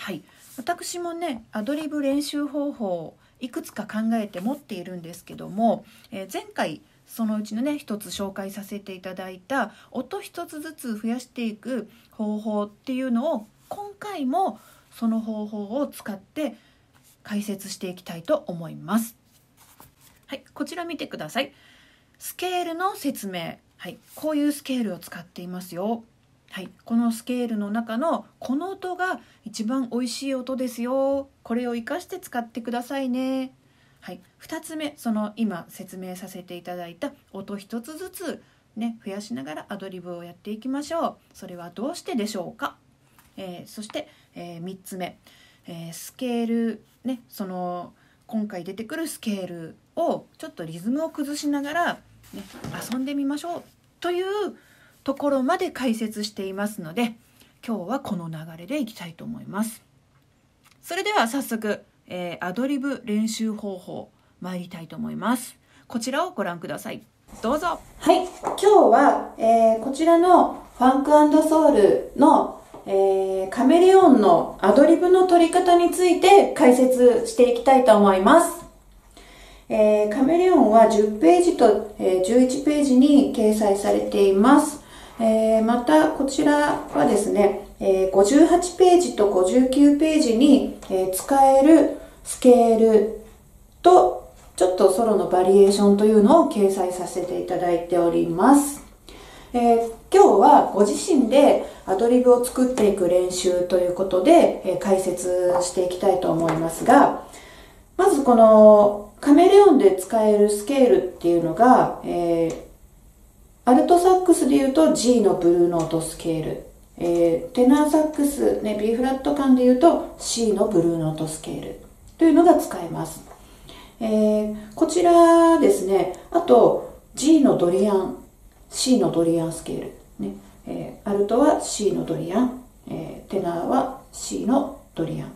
はい、私もねアドリブ練習方法をいくつか考えて持っているんですけども、前回そのうちのね一つ紹介させていただいた音一つずつ増やしていく方法っていうのを今回もその方法を使って解説していきたいと思います。はい、こちら見てください。スケールの説明。はい、こういうスケールを使っていますよ。はい、このスケールの中のこの音が一番おいしい音ですよ。これを活かして使ってくださいね。はい、2つ目、その今説明させていただいた音1つずつ、ね、増やしながらアドリブをやっていきましょう。それはどうしてでしょうか。そして、3つ目、スケール、ね、その今回出てくるスケールをちょっとリズムを崩しながら、ね、遊んでみましょうというところまで解説していますので、今日はこの流れでいきたいと思います。それでは早速、アドリブ練習方法参りたいと思います。こちらをご覧ください。どうぞ。はい、今日は、こちらのファンク&ソウルの、カメレオンのアドリブの取り方について解説していきたいと思います。カメレオンは10ページと、11ページに掲載されています。またこちらはですね、58ページと59ページに使えるスケールとちょっとソロのバリエーションというのを掲載させていただいております。今日はご自身でアドリブを作っていく練習ということで解説していきたいと思いますが、まずこのカメレオンで使えるスケールっていうのが、アルトサックスでいうと G のブルーノートスケール、テナーサックス、ね、B フラット間でいうと C のブルーノートスケールというのが使えます。こちらですね、あと G のドリアン、C のドリアンスケール、ね、アルトは C のドリアン、テナーは C のドリアン。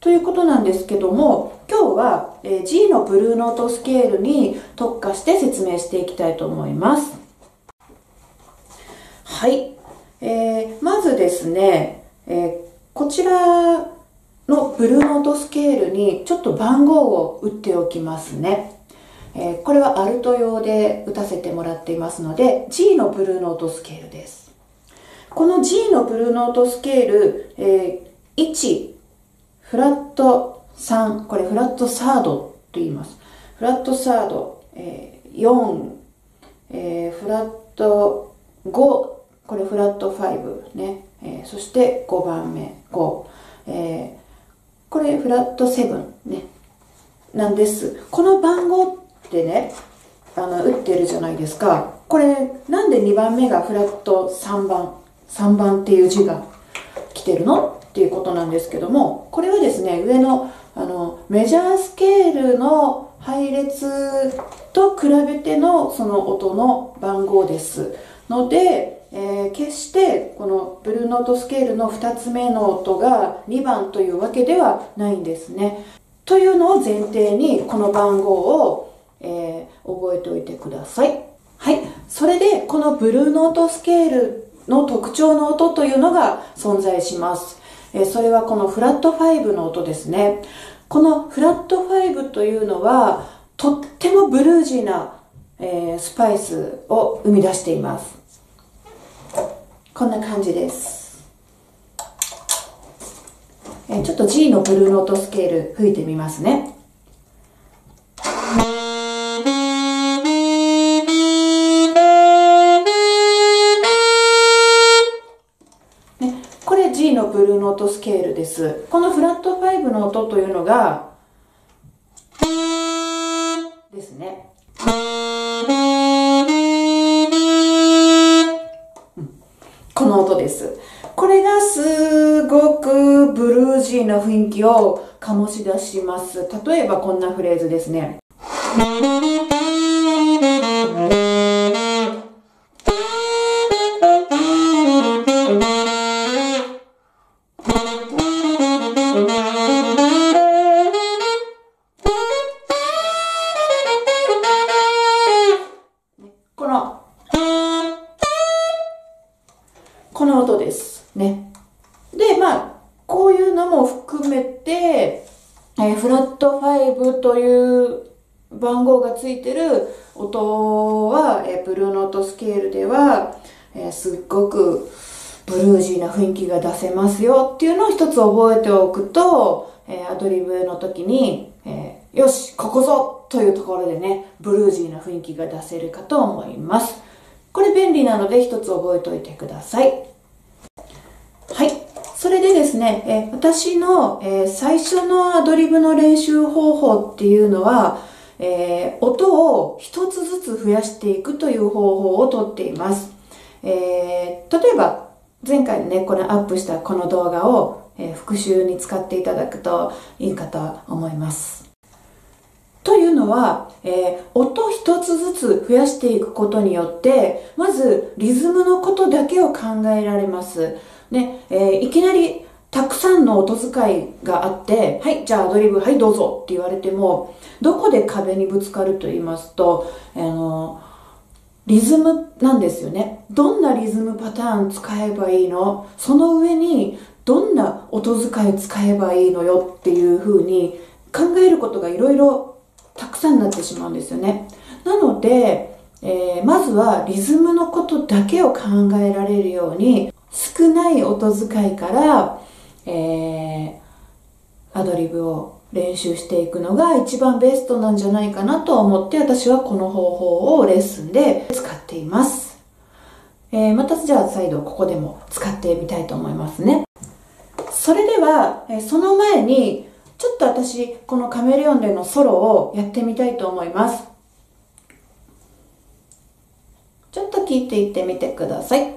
ということなんですけども、今日は G のブルーノートスケールに特化して説明していきたいと思います。はい。まずですね、こちらのブルーノートスケールにちょっと番号を打っておきますね。これはアルト用で打たせてもらっていますので、G のブルーノートスケールです。この G のブルーノートスケール、1、フラット3、これフラットサードと言います。フラットサード、4、フラット5、これフラット5ね、そして5番目5、これフラット7ね、なんです。この番号ってね、打ってるじゃないですか。これなんで2番目がフラット3番っていう字が来てるの？っていうことなんですけども、これはですね、上のメジャースケールの配列と比べてのその音の番号ですので、決してこのブルーノートスケールの2つ目の音が2番というわけではないんですね。というのを前提にこの番号を、覚えておいてください。はい、それでこのブルーノートスケールの特徴の音というのが存在します。それはこのフラット5の音ですね。このフラット5というのはとってもブルージーな、スパイスを生み出しています。こんな感じです。ちょっと G のブルーノートスケール吹いてみますね。ブルーノートスケールです。このフラット5の音というのがですね、この音です。これがすごくブルージーな雰囲気を醸し出します。例えばこんなフレーズですね。この音ですね。で、まあこういうのも含めて、フラット5という番号がついてる音は、ブルーノートスケールでは、すっごくブルージーな雰囲気が出せますよっていうのを一つ覚えておくと、アドリブの時に、よし、ここぞというところでね、ブルージーな雰囲気が出せるかと思います。これ便利なので一つ覚えておいてください。はい。それでですね、私の最初のアドリブの練習方法っていうのは、音を一つずつ増やしていくという方法をとっています。例えば、前回ね、このアップしたこの動画を復習に使っていただくといいかと思います。というのは、音一つずつ増やしていくことによって、まずリズムのことだけを考えられます。ね、いきなりたくさんの音遣いがあって、はい、じゃあアドリブ、はい、どうぞって言われても、どこで壁にぶつかると言いますと、リズムなんですよね。どんなリズムパターン使えばいいの？その上にどんな音遣い使えばいいのよっていう風に考えることがいろいろたくさんなってしまうんですよね。なので、まずはリズムのことだけを考えられるように、少ない音遣いから、アドリブを練習していくのが一番ベストなんじゃないかなと思って、私はこの方法をレッスンで使っています。またじゃあ再度ここでも使ってみたいと思いますね。それでは、その前にちょっと私このカメレオンでのソロをやってみたいと思います。ちょっと聞いていってみてください。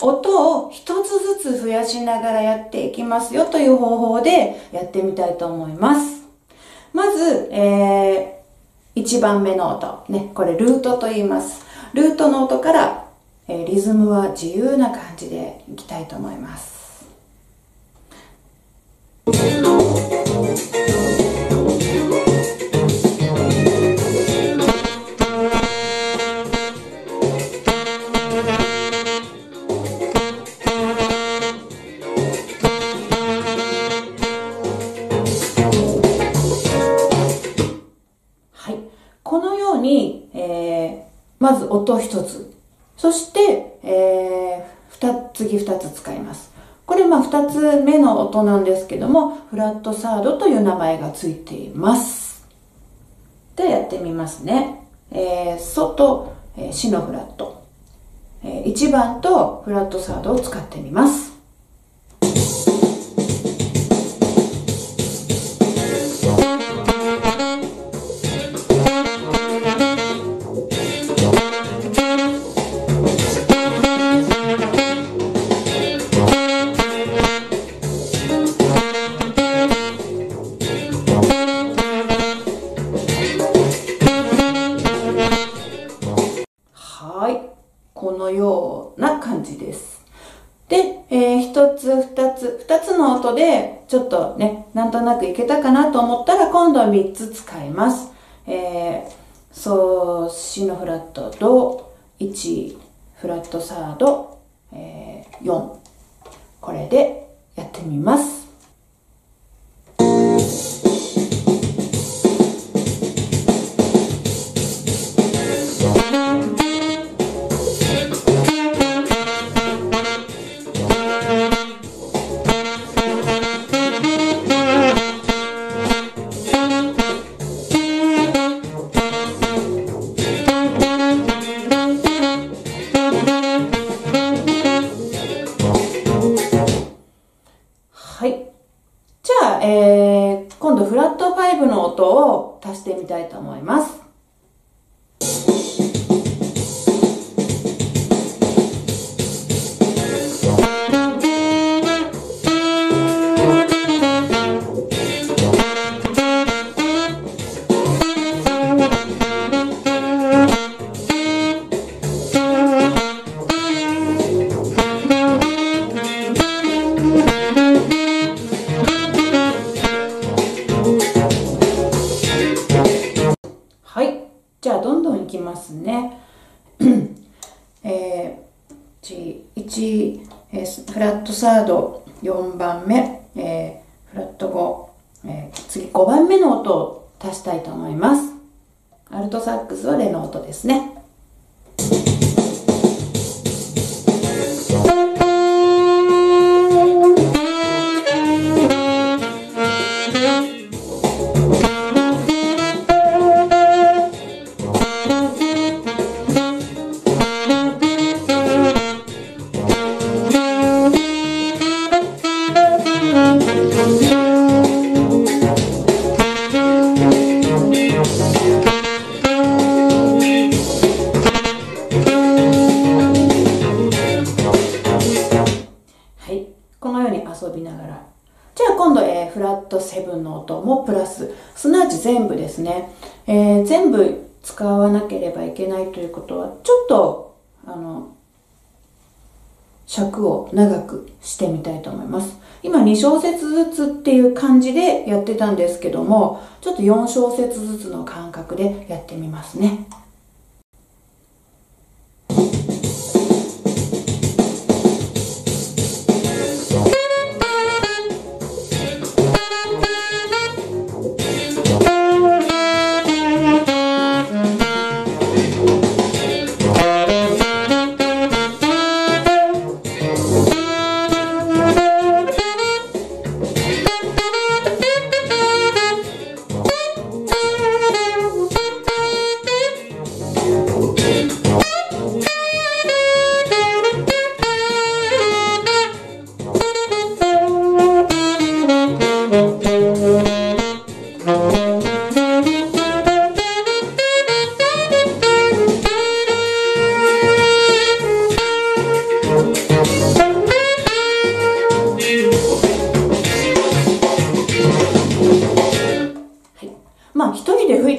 音を一つずつ増やしながらやっていきますよという方法でやってみたいと思います。まず、1番目の音、ね、これルートと言います。ルートの音から、リズムは自由な感じでいきたいと思います。まず音一つ。そして、次二つ使います。これ、二つ目の音なんですけども、フラットサードという名前がついています。で、やってみますね。ソと、シのフラット。1番とフラットサードを使ってみます。で、ちょっとね、なんとなくいけたかなと思ったら、今度は3つ使います。シのフラット、ド、1、フラットサード、4、これでやってみます。今度フラット5の音を足してみたいと思います。じゃあどんどんいきますね。1フラットサード4番目、フラット5、次5番目の音を足したいと思います。アルトサックスはレの音ですね。フラット7の音もプラス、すなわち全部ですね、全部使わなければいけないということは、ちょっと尺を長くしてみたいと思います。今2小節ずつっていう感じでやってたんですけども、ちょっと4小節ずつの間隔でやってみますね。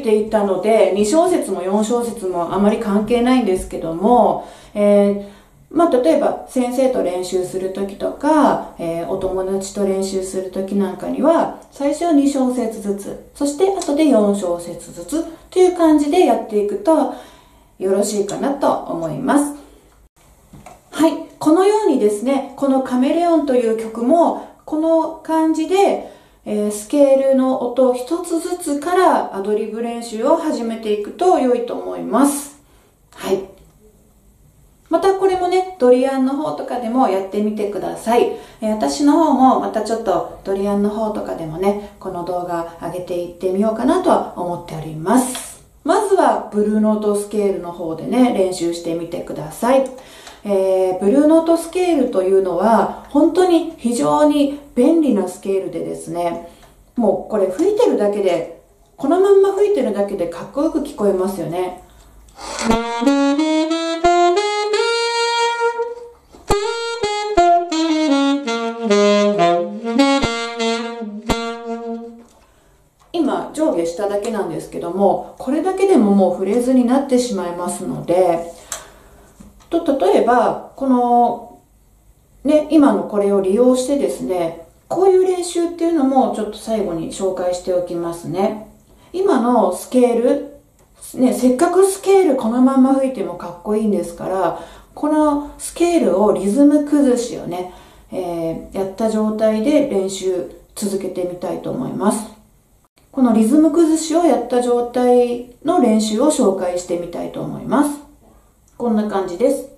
いたので2小節も4小節もあまり関係ないんですけども、例えば先生と練習する時とか、お友達と練習する時なんかには最初は2小節ずつ、そして後で4小節ずつという感じでやっていくとよろしいかなと思います。はい、このようにですね、この「カメレオン」という曲もこの感じでスケールの音を一つずつからアドリブ練習を始めていくと良いと思います。はい。またこれもね、ドリアンの方とかでもやってみてください。私の方もまたちょっとドリアンの方とかでもね、この動画上げていってみようかなとは思っております。まずはブルーノートスケールの方でね、練習してみてください。ブルーノートスケールというのは本当に非常に便利なスケールでですね、もうこれ吹いてるだけで、このまんま吹いてるだけでかっこよく聞こえますよね。今上下しただけなんですけども、これだけでももうフレーズになってしまいますので、例えばこの、ね、今のこれを利用してですね、こういう練習っていうのもちょっと最後に紹介しておきますね。今のスケール、ね、せっかくスケールこのまま吹いてもかっこいいんですから、このスケールをリズム崩しをね、やった状態で練習続けてみたいと思います。このリズム崩しをやった状態の練習を紹介してみたいと思います。こんな感じです。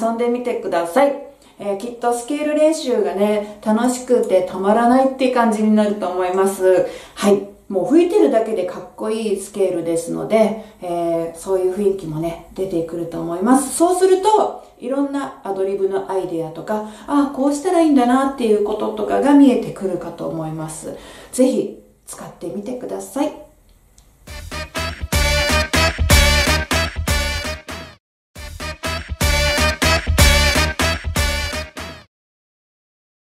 遊んでみてください。きっとスケール練習がね、楽しくてたまらないって感じになると思います。はい。もう吹いてるだけでかっこいいスケールですので、そういう雰囲気もね、出てくると思います。そうすると、いろんなアドリブのアイデアとか、ああ、こうしたらいいんだなっていうこととかが見えてくるかと思います。ぜひ、使ってみてください。